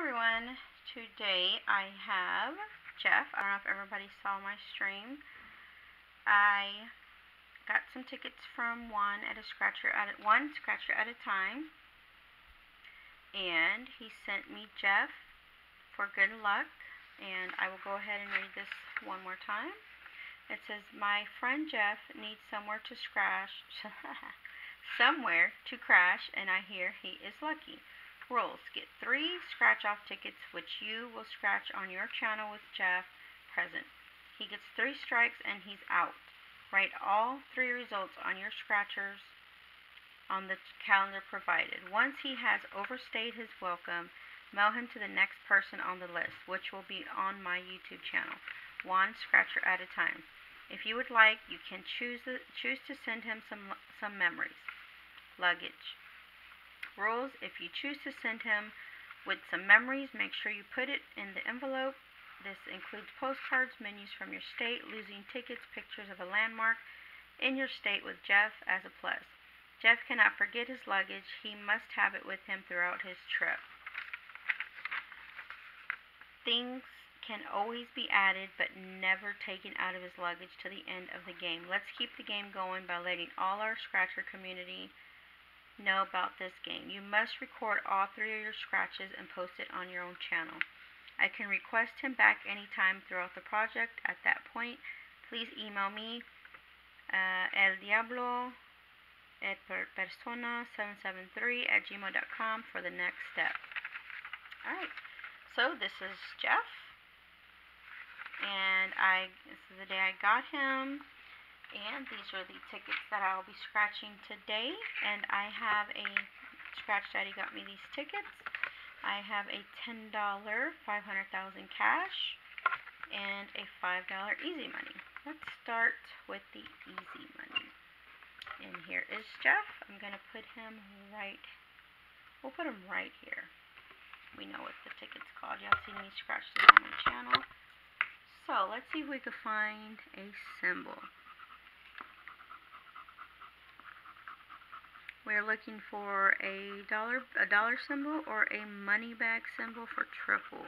everyone, today I have Jeff. I don't know if everybody saw my stream. I got some tickets from one scratcher at a time, and he sent me Jeff for good luck, and I will go ahead and read this one more time. It says, my friend Jeff needs somewhere to scratch, somewhere to crash, and I hear he is lucky. Rules: get 3 scratch-off tickets, which you will scratch on your channel with Jeff present. He gets 3 strikes and he's out. Write all 3 results on your scratchers on the calendar provided. Once he has overstayed his welcome, mail him to the next person on the list, which will be on my YouTube channel, one scratcher at a time. If you would like, you can choose to send him some memories. Luggage. Rules: if you choose to send him with some memories, make sure you put it in the envelope. This includes postcards, menus from your state, losing tickets, pictures of a landmark in your state with Jeff as a plus. Jeff cannot forget his luggage. He must have it with him throughout his trip. Things can always be added but never taken out of his luggage to the end of the game. Let's keep the game going by letting all our scratcher community know about this game. You must record all 3 of your scratches and post it on your own channel. I can request him back anytime throughout the project. At that point, please email me el diablo et persona 773 at gmail.com for the next step. Alright, so this is Jeff, and this is the day I got him. And these are the tickets that I'll be scratching today. And I have a Scratch Daddy got me these tickets. I have a $10 500,000 cash and a $5 easy money. Let's start with the easy money. And here is Jeff. I'm going to put him right. We'll put him right here. We know what the ticket's called. Y'all seen me scratch this on my channel. So let's see if we can find a symbol. We're looking for a dollar symbol or a money bag symbol for triple.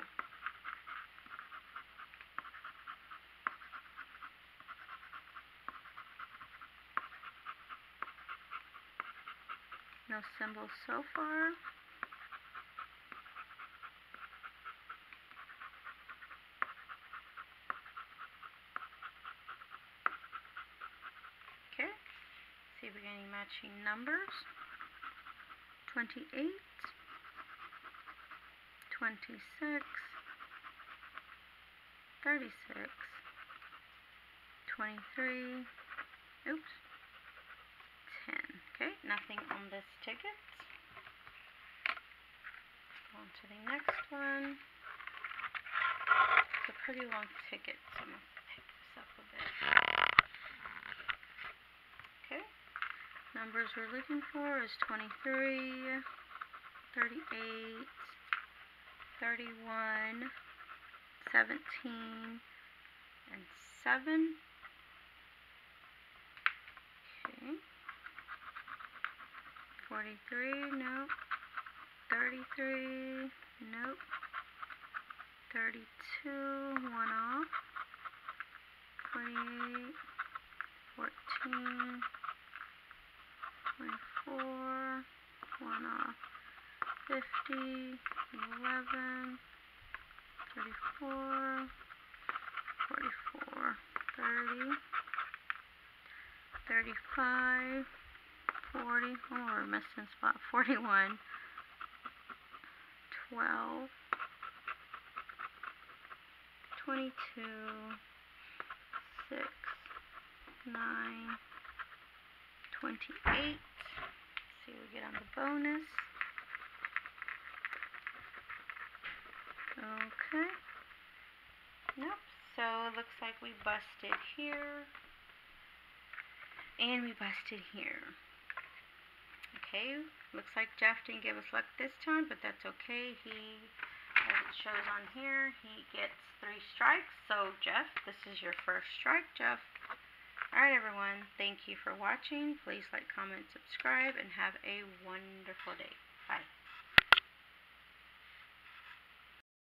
No symbols so far. See if we get any matching numbers. 28, 26, 36, 23, oops, 10. Okay, nothing on this ticket. On to the next one. It's a pretty long ticket, so I'm going to pick this up a bit. Numbers we're looking for is 23, 38, 31, 17, and 7. Okay. 43, nope. 33, nope. 32, 1 off. 28, 14. 24, 1 off, 50, 11, 34, 44, 30, 35, 40, oh, we're missing spot, 41, 12, 22, 6, 9, 28. See what we get on the bonus. Okay. Nope. So it looks like we busted here. And we busted here. Okay. Looks like Jeff didn't give us luck this time, but that's okay. He, as it shows on here, he gets 3 strikes. So, Jeff, this is your first strike, Jeff. Alright everyone, thank you for watching. Please like, comment, subscribe, and have a wonderful day.